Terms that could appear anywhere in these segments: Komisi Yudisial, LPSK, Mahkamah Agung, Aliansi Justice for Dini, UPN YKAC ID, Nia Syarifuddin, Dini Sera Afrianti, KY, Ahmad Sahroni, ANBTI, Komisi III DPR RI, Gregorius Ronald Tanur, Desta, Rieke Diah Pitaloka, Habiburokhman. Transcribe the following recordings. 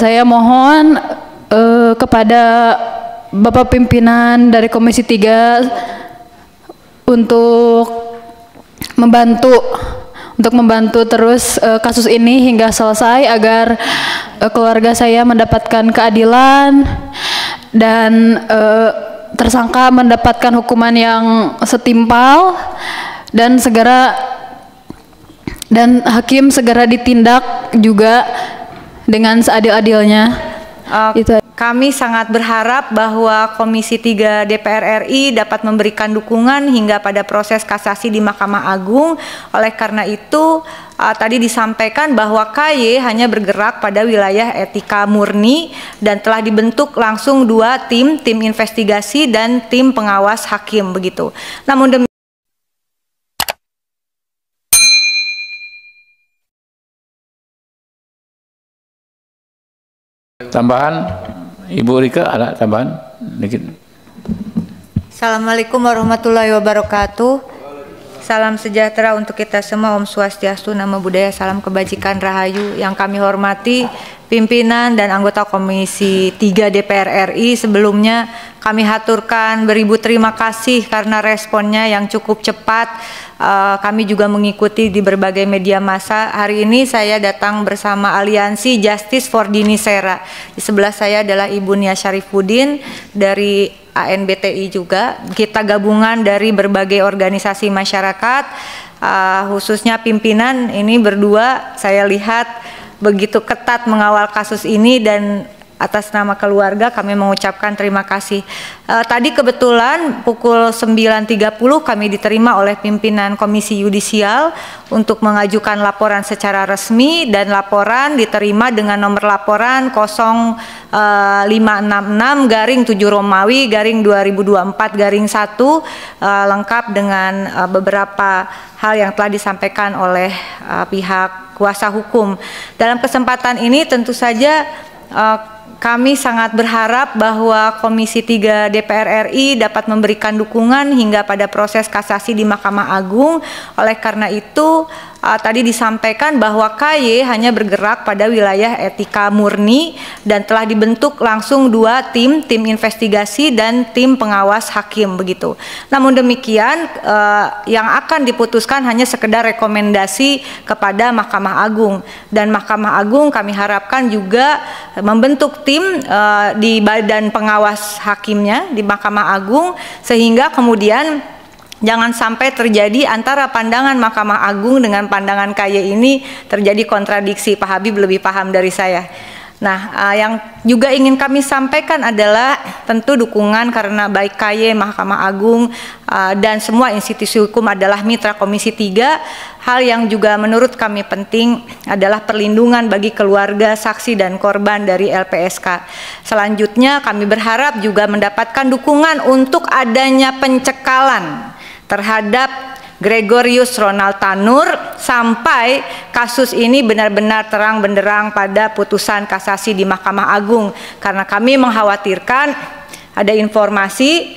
Saya mohon kepada Bapak Pimpinan dari Komisi 3 untuk membantu terus kasus ini hingga selesai agar keluarga saya mendapatkan keadilan dan tersangka mendapatkan hukuman yang setimpal dan hakim segera ditindak juga dengan seadil-adilnya. Kami sangat berharap bahwa Komisi 3 DPR RI dapat memberikan dukungan hingga pada proses kasasi di Mahkamah Agung. Oleh karena itu, tadi disampaikan bahwa KY hanya bergerak pada wilayah etika murni dan telah dibentuk langsung dua tim, tim investigasi dan tim pengawas hakim begitu. Namun demikian, tambahan Ibu Rieke, ada tambahan dikit. Assalamualaikum warahmatullahi wabarakatuh. Salam sejahtera untuk kita semua. Om Swastiastu, Nama Budaya, Salam Kebajikan, Rahayu. Yang kami hormati pimpinan dan anggota Komisi 3 DPR RI, sebelumnya kami haturkan beribu terima kasih karena responnya yang cukup cepat. Kami juga mengikuti di berbagai media massa. Hari ini saya datang bersama Aliansi Justice for Dini Sera. Di sebelah saya adalah Ibu Nia Syarifuddin dari ANBTI juga. Kita gabungan dari berbagai organisasi masyarakat, khususnya pimpinan ini berdua saya lihat begitu ketat mengawal kasus ini, dan atas nama keluarga kami mengucapkan terima kasih. Tadi kebetulan pukul 9.30 kami diterima oleh pimpinan Komisi Yudisial untuk mengajukan laporan secara resmi, dan laporan diterima dengan nomor laporan 0566-7/2024-1 lengkap dengan beberapa hal yang telah disampaikan oleh pihak kuasa hukum. Dalam kesempatan ini tentu saja kami sangat berharap bahwa Komisi 3 DPR RI dapat memberikan dukungan hingga pada proses kasasi di Mahkamah Agung. Oleh karena itu, tadi disampaikan bahwa KY hanya bergerak pada wilayah etika murni dan telah dibentuk langsung dua tim, tim investigasi dan tim pengawas hakim begitu. Namun demikian, yang akan diputuskan hanya sekedar rekomendasi kepada Mahkamah Agung, dan Mahkamah Agung kami harapkan juga membentuk tim di badan pengawas hakimnya di Mahkamah Agung, sehingga kemudian jangan sampai terjadi antara pandangan Mahkamah Agung dengan pandangan KY ini terjadi kontradiksi. Pak Habib lebih paham dari saya. Nah, yang juga ingin kami sampaikan adalah tentu dukungan karena baik KY, Mahkamah Agung, dan semua institusi hukum adalah mitra Komisi 3. Hal yang juga menurut kami penting adalah perlindungan bagi keluarga, saksi, dan korban dari LPSK. Selanjutnya kami berharap juga mendapatkan dukungan untuk adanya pencekalan terhadap Gregorius Ronald Tanur sampai kasus ini benar-benar terang benderang pada putusan kasasi di Mahkamah Agung, karena kami mengkhawatirkan ada informasi,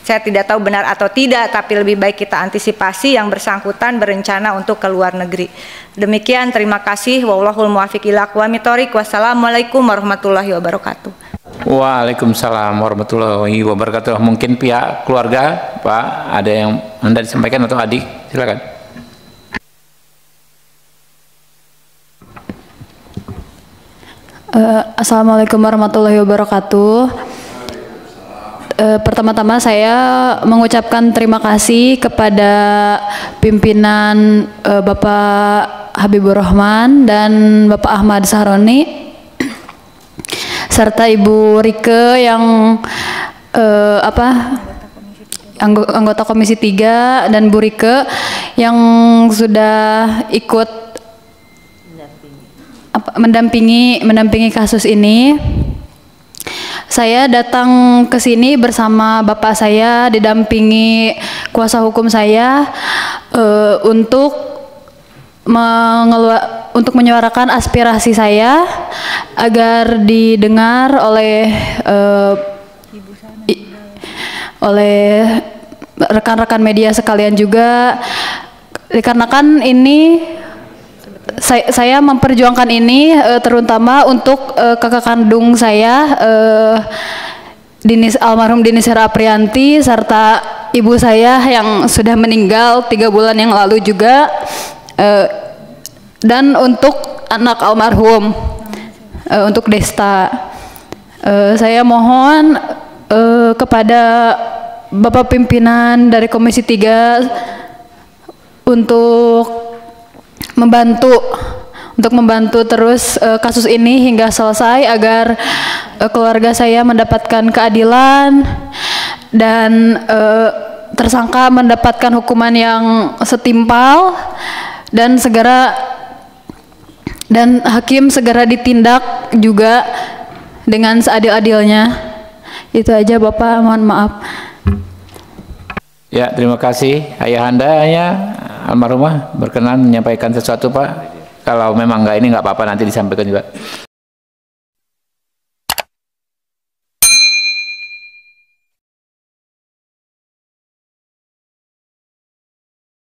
saya tidak tahu benar atau tidak, tapi lebih baik kita antisipasi, yang bersangkutan berencana untuk ke luar negeri. Demikian, terima kasih. Wallahul muwaffiq ila aqwamit thoriq. Wassalamualaikum warahmatullahi wabarakatuh. Waalaikumsalam warahmatullahi wabarakatuh. Mungkin pihak keluarga, Pak, ada yang Anda disampaikan atau adik? Silakan. Assalamualaikum warahmatullahi wabarakatuh. Pertama-tama saya mengucapkan terima kasih kepada pimpinan Bapak Habiburokhman dan Bapak Ahmad Sahroni serta Ibu Rieke yang anggota Komisi 3 dan Bu Rieke yang sudah ikut mendampingi kasus ini. Saya datang ke sini bersama bapak saya, didampingi kuasa hukum saya, untuk menyuarakan aspirasi saya agar didengar oleh rekan-rekan media sekalian juga, dikarenakan ini Saya memperjuangkan ini terutama untuk kakak kandung saya, almarhum Dini Sera Afrianti, serta ibu saya yang sudah meninggal 3 bulan yang lalu juga, dan untuk anak almarhum, untuk Desta. Saya mohon kepada Bapak Pimpinan dari Komisi 3 untuk membantu terus kasus ini hingga selesai, agar keluarga saya mendapatkan keadilan dan tersangka mendapatkan hukuman yang setimpal, dan hakim segera ditindak juga dengan seadil-adilnya. Itu aja Bapak, mohon maaf. Ya, terima kasih. Ayahandanya almarhumah berkenan menyampaikan sesuatu, Pak. Kalau memang enggak, ini enggak apa-apa, nanti disampaikan juga.